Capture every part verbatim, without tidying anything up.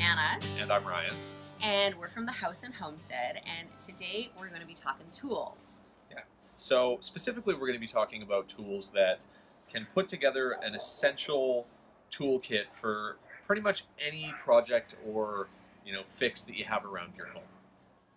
Anna. And I'm Ryan. And we're from The House and Homestead, and today we're going to be talking tools. Yeah. So specifically we're going to be talking about tools that can put together an essential toolkit for pretty much any project or, you know, fix that you have around your home.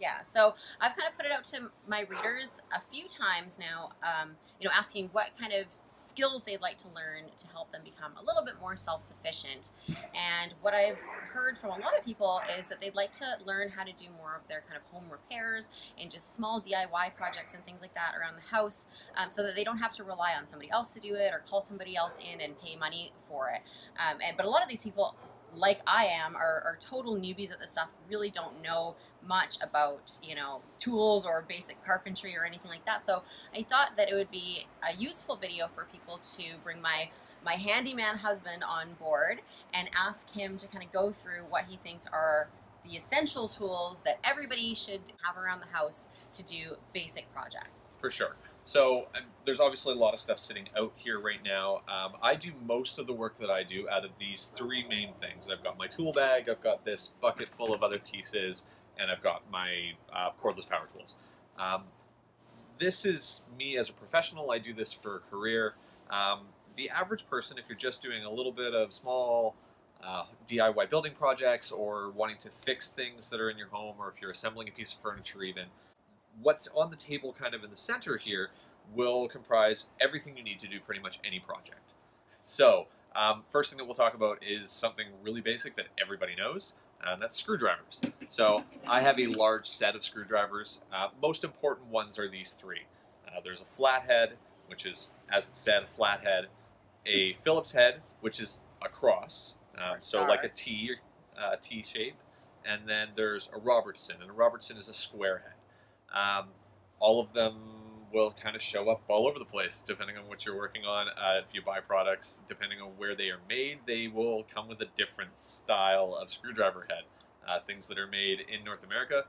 Yeah, so I've kind of put it out to my readers a few times now, um, you know, asking what kind of skills they'd like to learn to help them become a little bit more self-sufficient. And what I've heard from a lot of people is that they'd like to learn how to do more of their kind of home repairs and just small D I Y projects and things like that around the house, um, so that they don't have to rely on somebody else to do it or call somebody else in and pay money for it. Um, and but a lot of these people, like I am, are, are total newbies at this stuff, really don't know much about, you know, tools or basic carpentry or anything like that. So I thought that it would be a useful video for people to bring my my handyman husband on board and ask him to kind of go through what he thinks are the essential tools that everybody should have around the house to do basic projects. For sure. So um, there's obviously a lot of stuff sitting out here right now. Um, I do most of the work that I do out of these three main things. I've got my tool bag, I've got this bucket full of other pieces, and I've got my uh, cordless power tools. Um, this is me as a professional. I do this for a career. Um, the average person, if you're just doing a little bit of small uh, D I Y building projects or wanting to fix things that are in your home, or if you're assembling a piece of furniture even, what's on the table kind of in the center here will comprise everything you need to do pretty much any project. So um, first thing that we'll talk about is something really basic that everybody knows, and that's screwdrivers. So I have a large set of screwdrivers. Uh, most important ones are these three. Uh, there's a flathead, which is, as it said, a flathead, a Phillips head, which is a cross, uh, so like a T, uh, T shape, and then there's a Robertson, and a Robertson is a square head. Um, all of them will kind of show up all over the place, depending on what you're working on. Uh, if you buy products, depending on where they are made, they will come with a different style of screwdriver head. Uh, things that are made in North America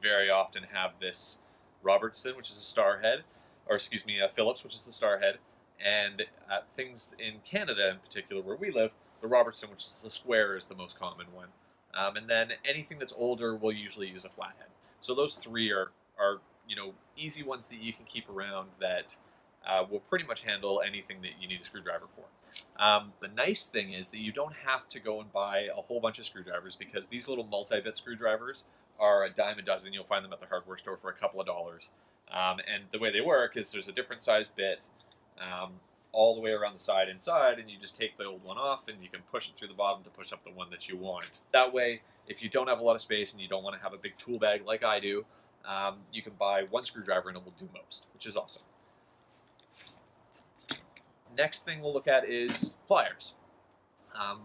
very often have this Robertson, which is a star head, or excuse me, a Phillips, which is the star head, and uh, things in Canada in particular, where we live, the Robertson, which is the square, is the most common one. Um, and then anything that's older will usually use a flathead. So those three are are, you know, easy ones that you can keep around that uh, will pretty much handle anything that you need a screwdriver for. Um, the nice thing is that you don't have to go and buy a whole bunch of screwdrivers, because these little multi-bit screwdrivers are a dime a dozen. You'll find them at the hardware store for a couple of dollars. Um, and the way they work is there's a different size bit um, all the way around the side inside, and you just take the old one off and you can push it through the bottom to push up the one that you want. That way, if you don't have a lot of space and you don't want to have a big tool bag like I do, Um, you can buy one screwdriver and it will do most, which is awesome. Next thing we'll look at is pliers. Um,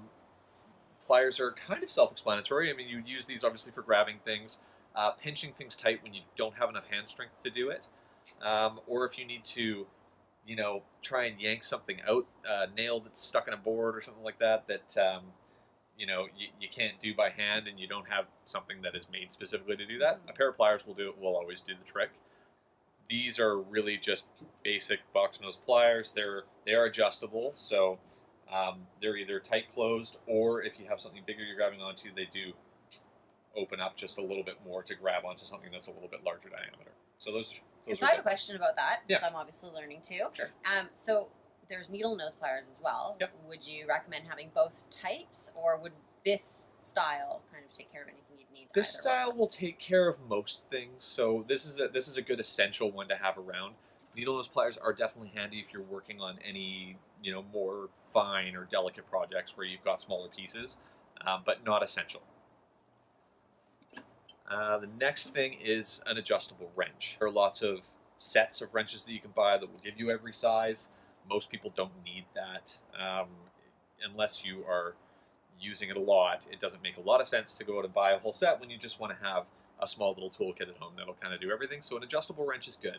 pliers are kind of self-explanatory. I mean, you use these obviously for grabbing things, uh, pinching things tight when you don't have enough hand strength to do it, um, or if you need to, you know, try and yank something out, a nail that's stuck in a board or something like that, that, um, you know, you, you can't do by hand and you don't have something that is made specifically to do that. A pair of pliers will do it, will always do the trick. These are really just basic box nose pliers. They're, they're adjustable, so um, they're either tight closed, or if you have something bigger you're grabbing onto, they do open up just a little bit more to grab onto something that's a little bit larger diameter. So those, those are I have a question about that, because yeah. I'm obviously learning too. Sure. Um, so there's needle nose pliers as well. Yep. Would you recommend having both types, or would this style kind of take care of anything you'd need? This style one will take care of most things, so this is a this is a good essential one to have around. Needle nose pliers are definitely handy if you're working on any, you know, more fine or delicate projects where you've got smaller pieces, um, but not essential. Uh, the next thing is an adjustable wrench. There are lots of sets of wrenches that you can buy that will give you every size. Most people don't need that um, unless you are using it a lot. It doesn't make a lot of sense to go out and buy a whole set when you just want to have a small little toolkit at home that'll kind of do everything. So an adjustable wrench is good.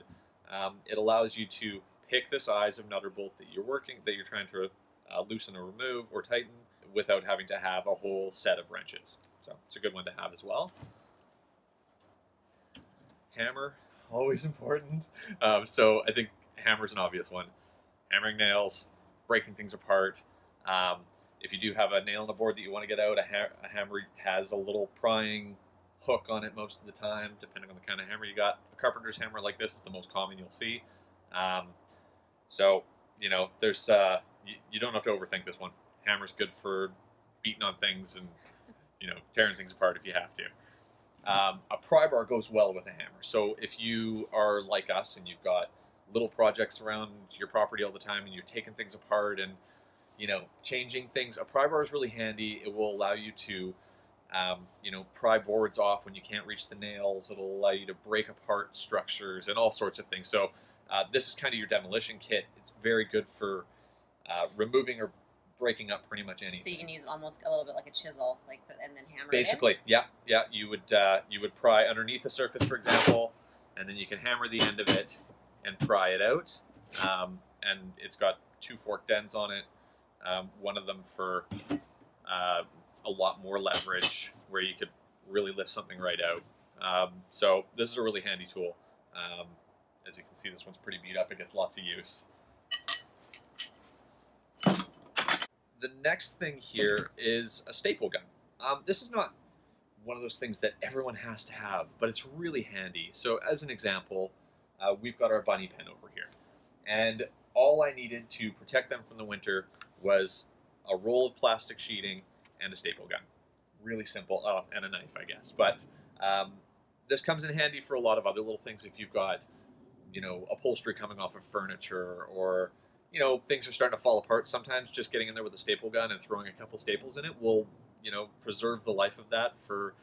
Um, it allows you to pick the size of nut or bolt that you're working, that you're trying to uh, loosen or remove or tighten, without having to have a whole set of wrenches. So it's a good one to have as well. Hammer, always important. Um, so I think hammer's an obvious one. Hammering nails, breaking things apart. Um, If you do have a nail on the board that you want to get out, a, ha a hammer has a little prying hook on it most of the time, depending on the kind of hammer you got. A carpenter's hammer like this is the most common you'll see. Um, so, you know, there's uh, you, you don't have to overthink this one. Hammer's good for beating on things and, you know, tearing things apart if you have to. Um, a pry bar goes well with a hammer. So if you are like us and you've got little projects around your property all the time and you're taking things apart and, you know, changing things, a pry bar is really handy. It will allow you to, um, you know, pry boards off when you can't reach the nails. It'll allow you to break apart structures and all sorts of things. So uh, this is kind of your demolition kit. It's very good for uh, removing or breaking up pretty much anything. So you can use almost a little bit like a chisel, like, and then hammer it in? Basically, yeah, yeah. You would uh, you would pry underneath a surface, for example, and then you can hammer the end of it and pry it out. Um, and it's got two forked ends on it. Um, one of them for uh, a lot more leverage, where you could really lift something right out. Um, so this is a really handy tool. Um, as you can see, this one's pretty beat up. It gets lots of use. The next thing here is a staple gun. Um, this is not one of those things that everyone has to have, but it's really handy. So as an example, uh, we've got our bunny pen over here. And all I needed to protect them from the winter was a roll of plastic sheeting and a staple gun. Really simple. Oh, and a knife, I guess. But um, this comes in handy for a lot of other little things. If you've got, you know, upholstery coming off of furniture, or, you know, things are starting to fall apart, sometimes just getting in there with a staple gun and throwing a couple staples in it will, you know, preserve the life of that for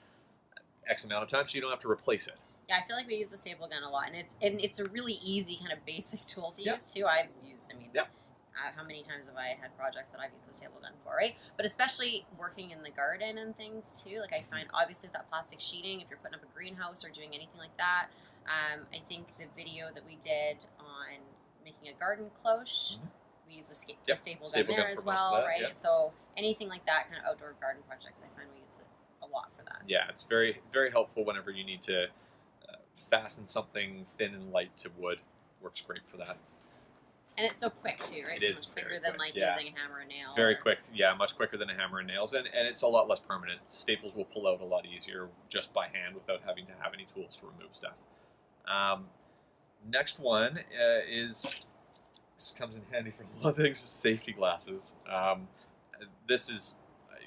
X amount of time, so you don't have to replace it. Yeah, I feel like we use the staple gun a lot, and it's and it's a really easy kind of basic tool to yep. use too. I've used, I mean, yep. uh, how many times have I had projects that I've used the staple gun for, right? But especially working in the garden and things too. Like, I find obviously with that plastic sheeting, if you're putting up a greenhouse or doing anything like that, um, I think the video that we did on making a garden cloche, mm-hmm. we use the, sca yep. the staple, staple gun there gun as well, that, right? Yep. So anything like that, kind of outdoor garden projects, I find we use the, a lot for that. Yeah, it's very, very helpful whenever you need to uh, fasten something thin and light to wood. Works great for that. And it's so quick too, right? It so is much quicker quick. than like yeah. using a hammer and nail. Very or... quick, yeah, much quicker than a hammer and nails, and, and it's a lot less permanent. Staples will pull out a lot easier just by hand without having to have any tools to remove stuff. Um, Next one uh, is, this comes in handy for a lot of things, safety glasses. Um, this is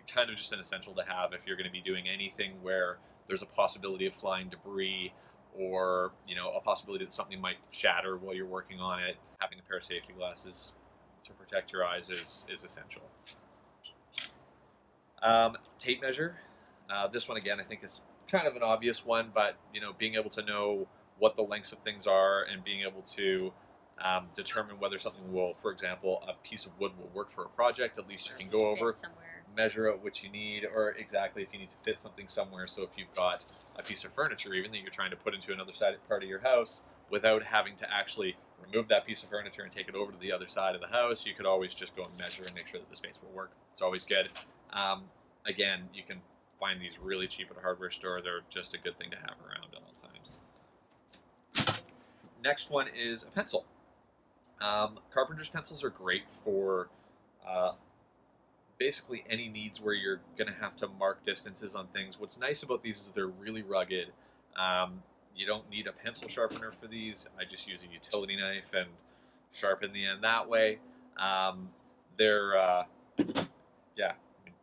kind of just an essential to have if you're going to be doing anything where there's a possibility of flying debris, or, you know, a possibility that something might shatter while you're working on it. Having a pair of safety glasses to protect your eyes is, is essential. Um, tape measure. Uh, this one, again, I think is kind of an obvious one, but, you know, being able to know what the lengths of things are and being able to um, determine whether something will, for example, a piece of wood will work for a project. At least you can go over, measure out what you need, or exactly if you need to fit something somewhere. So if you've got a piece of furniture even that you're trying to put into another side part of your house, without having to actually remove that piece of furniture and take it over to the other side of the house, you could always just go and measure and make sure that the space will work. It's always good. Um, again, you can find these really cheap at a hardware store. They're just a good thing to have around at all times. Next one is a pencil. Um, carpenter's pencils are great for uh, basically any needs where you're going to have to mark distances on things. What's nice about these is they're really rugged. Um, you don't need a pencil sharpener for these. I just use a utility knife and sharpen the end that way. Um, they're, uh, yeah.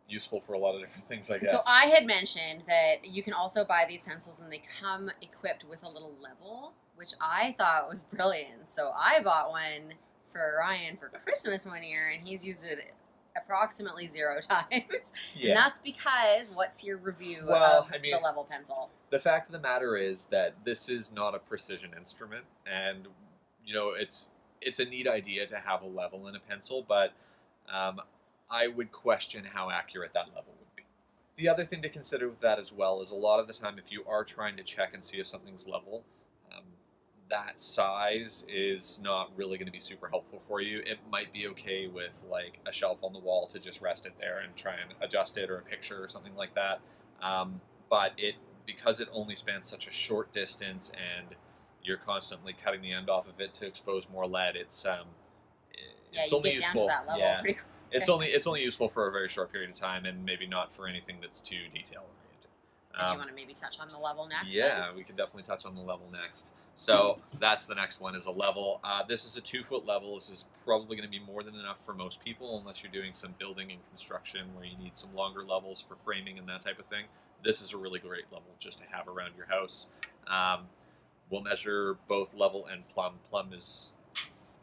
useful for a lot of different things, I guess. So I had mentioned that you can also buy these pencils and they come equipped with a little level, which I thought was brilliant. So I bought one for Ryan for Christmas one year and he's used it approximately zero times. Yeah. And that's because, what's your review well, of I mean, the level pencil? The fact of the matter is that this is not a precision instrument, and, you know, it's it's a neat idea to have a level in a pencil, but um, I would question how accurate that level would be. The other thing to consider with that as well is, a lot of the time if you are trying to check and see if something's level, um, that size is not really going to be super helpful for you. It might be okay with like a shelf on the wall to just rest it there and try and adjust it, or a picture or something like that. Um, but it because it only spans such a short distance and you're constantly cutting the end off of it to expose more lead, it's, um, it's yeah, you only get useful. Down to that level yeah. pretty quick. It's only it's only useful for a very short period of time, and maybe not for anything that's too detail oriented. Did um, you want to maybe touch on the level next? Yeah, then? we could definitely touch on the level next. So that's the next one, is a level. Uh, this is a two foot level. This is probably going to be more than enough for most people, unless you're doing some building and construction where you need some longer levels for framing and that type of thing. This is a really great level just to have around your house. Um, we'll measure both level and plumb. Plumb is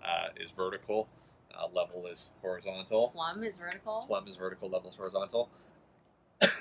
uh, is vertical. Uh, level is horizontal. Plumb is vertical. Plumb is vertical. Level is horizontal.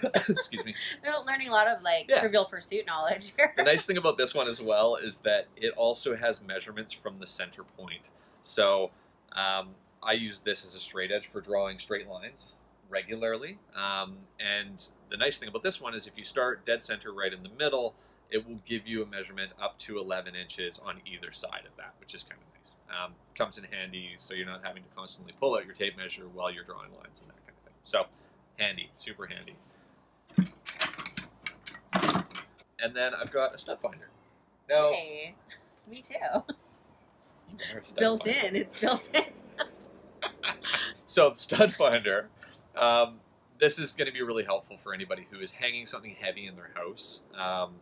Excuse me. We're learning a lot of like yeah. Trivial Pursuit knowledge here. The nice thing about this one as well is that it also has measurements from the center point. So um, I use this as a straight edge for drawing straight lines regularly. Um, and the nice thing about this one is if you start dead center right in the middle, it will give you a measurement up to eleven inches on either side of that, which is kind of nice. Um, comes in handy so you're not having to constantly pull out your tape measure while you're drawing lines and that kind of thing. So handy, super handy. And then I've got a stud finder. Now, hey, me too. It's built finder. in, it's built in. So the stud finder, um, this is gonna be really helpful for anybody who is hanging something heavy in their house. Um,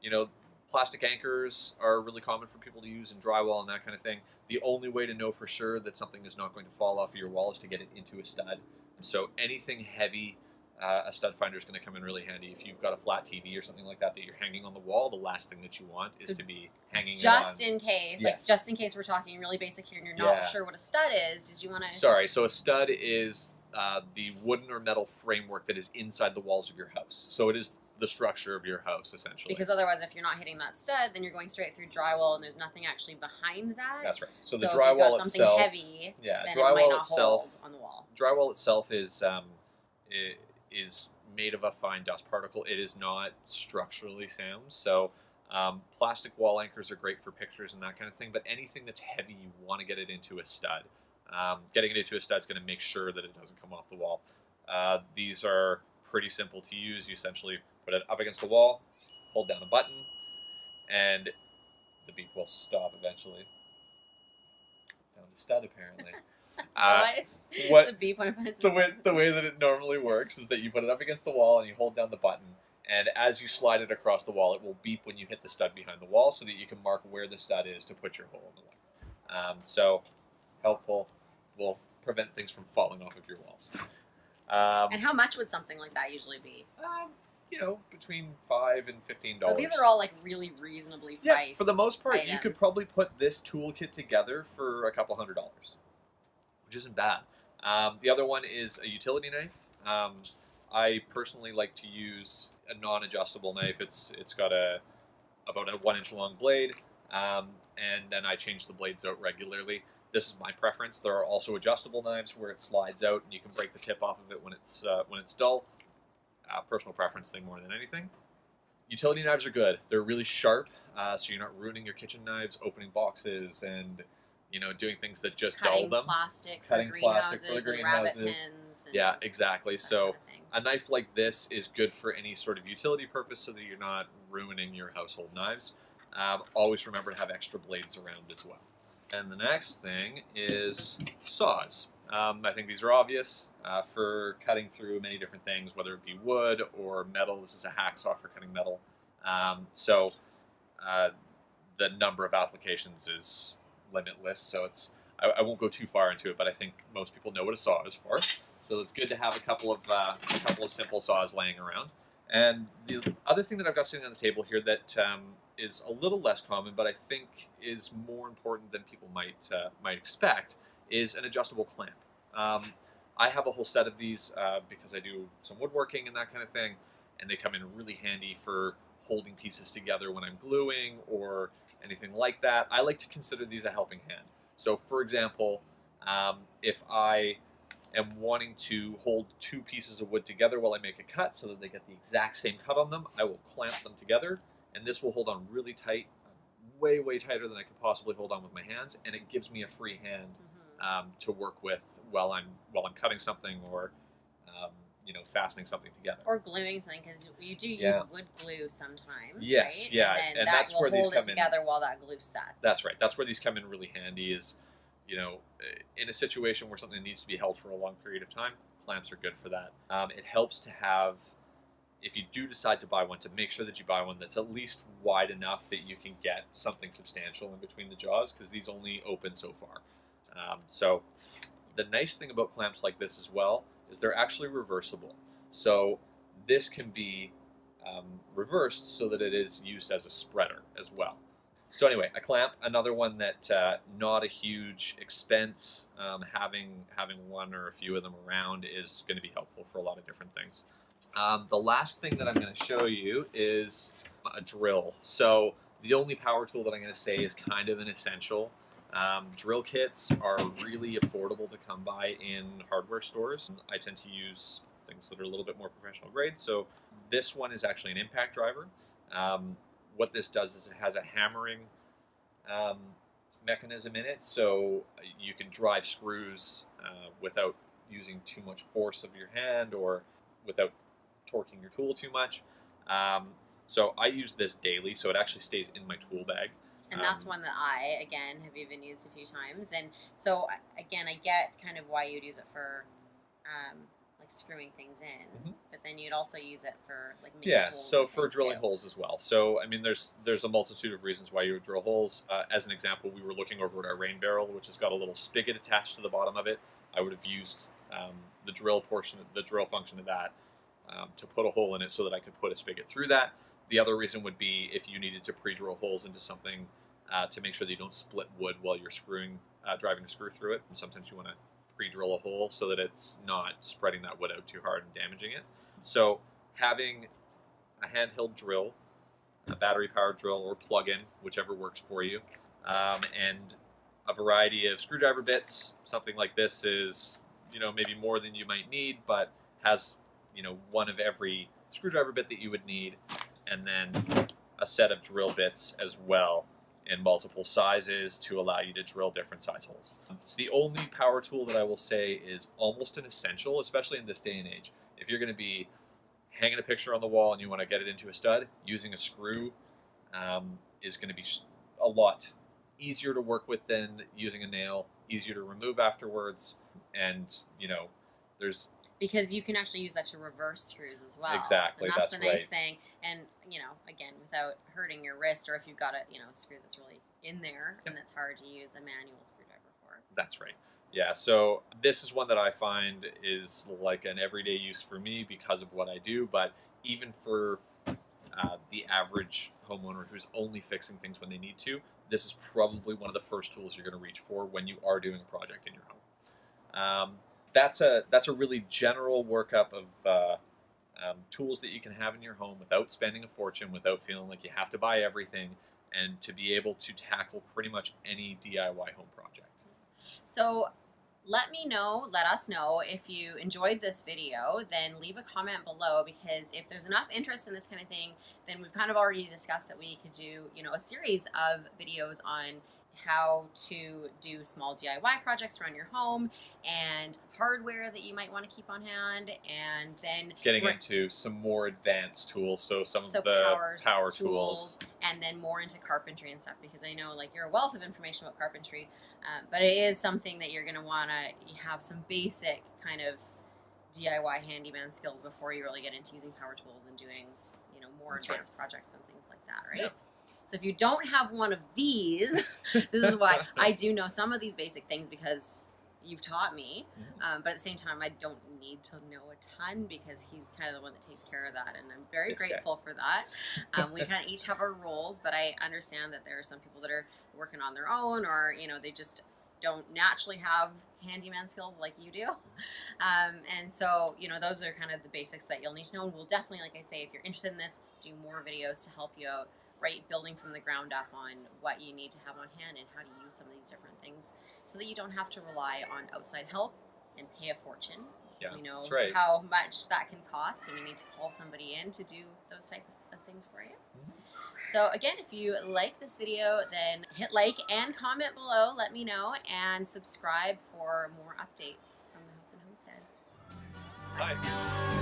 You know, plastic anchors are really common for people to use in drywall and that kind of thing. The only way to know for sure that something is not going to fall off of your wall is to get it into a stud. So anything heavy, uh, a stud finder is going to come in really handy. If you've got a flat T V or something like that that you're hanging on the wall, the last thing that you want is so to be hanging just it on. in case. Yes. Like just in case we're talking really basic here and you're not yeah. sure what a stud is, did you want to... Sorry, so a stud is uh, the wooden or metal framework that is inside the walls of your house. So it is... the structure of your house, essentially. Because otherwise, if you're not hitting that stud, then you're going straight through drywall, and there's nothing actually behind that. That's right. So, so the drywall if you've got something itself, heavy, yeah, then drywall it might not itself, hold on the wall. Drywall itself is um, it is made of a fine dust particle. It is not structurally sound. So um, plastic wall anchors are great for pictures and that kind of thing. But anything that's heavy, you want to get it into a stud. Um, getting it into a stud is going to make sure that it doesn't come off the wall. Uh, these are pretty simple to use. You essentially put it up against the wall, hold down a button, and the beep will stop eventually. Down the stud, apparently. So uh, it's, what, it's a beep when it finds the way, the way that it normally works is that you put it up against the wall and you hold down the button, and as you slide it across the wall, it will beep when you hit the stud behind the wall so that you can mark where the stud is to put your hole in the wall. Um, so, helpful. Will prevent things from falling off of your walls. Um, and how much would something like that usually be? Um, You know, between five and fifteen dollars. So these are all like really reasonably priced. Yeah, for the most part, items. You could probably put this toolkit together for a couple hundred dollars, which isn't bad. Um, the other one is a utility knife. Um, I personally like to use a non-adjustable knife. It's it's got a about a one inch long blade, um, and then I change the blades out regularly. This is my preference. There are also adjustable knives where it slides out and you can break the tip off of it when it's uh, when it's dull. Uh, personal preference thing more than anything. Utility knives are good. They're really sharp, uh, so you're not ruining your kitchen knives, opening boxes, and you know doing things that just dull them. Plastic Cutting for plastic for the greenhouses. Rabbit pins and yeah, exactly. So kind of a knife like this is good for any sort of utility purpose, so that you're not ruining your household knives. Um, always remember to have extra blades around as well. And the next thing is saws. Um, I think these are obvious uh, for cutting through many different things, whether it be wood or metal. This is a hacksaw for cutting metal. Um, so uh, the number of applications is limitless. So it's I, I won't go too far into it, but I think most people know what a saw is for. So it's good to have a couple of uh, a couple of simple saws laying around. And the other thing that I've got sitting on the table here that um, is a little less common, but I think is more important than people might uh, might expect, is an adjustable clamp. Um, I have a whole set of these uh, because I do some woodworking and that kind of thing, and they come in really handy for holding pieces together when I'm gluing or anything like that. I like to consider these a helping hand. So for example, um, if I am wanting to hold two pieces of wood together while I make a cut so that they get the exact same cut on them, I will clamp them together, and this will hold on really tight, way, way tighter than I could possibly hold on with my hands, and it gives me a free hand Um, to work with while I'm while I'm cutting something or um, you know fastening something together or gluing something, because you do use yeah. wood glue sometimes. Yes, right? yeah, and, then and that that's will where hold these come it together in. While that glue sets. That's right. That's where these come in really handy. Is you know, in a situation where something needs to be held for a long period of time, clamps are good for that. Um, it helps to have, if you do decide to buy one, to make sure that you buy one that's at least wide enough that you can get something substantial in between the jaws, because these only open so far. Um, so the nice thing about clamps like this as well is they're actually reversible. So this can be um, reversed so that it is used as a spreader as well. So anyway, a clamp, another one that uh, not a huge expense. Um, having, having one or a few of them around is going to be helpful for a lot of different things. Um, the last thing that I'm going to show you is a drill. So the only power tool that I'm going to say is kind of an essential. Um, drill kits are really affordable to come by in hardware stores. I tend to use things that are a little bit more professional grade. So this one is actually an impact driver. Um, what this does is it has a hammering um, mechanism in it. So you can drive screws uh, without using too much force of your hand or without torquing your tool too much. Um, so I use this daily, so it actually stays in my tool bag. And um, that's one that I, again, have even used a few times. And so, again, I get kind of why you'd use it for, um, like, screwing things in. Mm-hmm. But then you'd also use it for, like, making yeah, holes. Yeah, so for drilling too. holes as well. So, I mean, there's there's a multitude of reasons why you would drill holes. Uh, as an example, we were looking over at our rain barrel, which has got a little spigot attached to the bottom of it. I would have used um, the drill portion, the drill function of that um, to put a hole in it so that I could put a spigot through that. The other reason would be if you needed to pre-drill holes into something uh, to make sure that you don't split wood while you're screwing, uh, driving a screw through it. And sometimes you want to pre-drill a hole so that it's not spreading that wood out too hard and damaging it. So having a handheld drill, a battery-powered drill, or plug-in, whichever works for you, um, and a variety of screwdriver bits. Something like this is, you know, maybe more than you might need, but has, you know, one of every screwdriver bit that you would need, and then a set of drill bits as well in multiple sizes to allow you to drill different size holes. It's the only power tool that I will say is almost an essential, especially in this day and age. If you're going to be hanging a picture on the wall and you want to get it into a stud, using a screw um, is going to be a lot easier to work with than using a nail, easier to remove afterwards, and, you know, there's... Because you can actually use that to reverse screws as well. Exactly, and that's, that's the nice right. thing. And, you know, again, without hurting your wrist, or if you've got a, you know, screw that's really in there, yep. and that's hard to use a manual screwdriver for. That's right. Yeah, so this is one that I find is like an everyday use for me because of what I do, but even for uh, the average homeowner who's only fixing things when they need to, this is probably one of the first tools you're going to reach for when you are doing a project in your home. Um, that's a that's a really general workup of uh, um, tools that you can have in your home without spending a fortune, without feeling like you have to buy everything, and to be able to tackle pretty much any D I Y home project. So let me know, let us know if you enjoyed this video, then leave a comment below, because if there's enough interest in this kind of thing, then we've kind of already discussed that we could do, you know, a series of videos on how to do small D I Y projects around your home and hardware that you might want to keep on hand, and then getting into some more advanced tools, so some so of the power, power tools, tools, and then more into carpentry and stuff, because I know, like, you're a wealth of information about carpentry, um, but it is something that you're going to want to have some basic kind of D I Y handyman skills before you really get into using power tools and doing, you know, more That's advanced right. projects and things like that, right? Yeah. So if you don't have one of these, this is why I do know some of these basic things, because you've taught me. Um, but at the same time, I don't need to know a ton, because he's kind of the one that takes care of that. And I'm very this grateful guy. for that. Um, we kind of each have our roles, but I understand that there are some people that are working on their own, or, you know, they just don't naturally have handyman skills like you do. Um, and so, you know, those are kind of the basics that you'll need to know. And we'll definitely, like I say, if you're interested in this, do more videos to help you out. Right, building from the ground up on what you need to have on hand and how to use some of these different things, so that you don't have to rely on outside help and pay a fortune. Yeah, you know that's right. how much that can cost when you need to call somebody in to do those types of things for you. Mm-hmm. So again, if you like this video, then hit like and comment below. Let me know, and subscribe for more updates from the House and Homestead. Bye. Bye.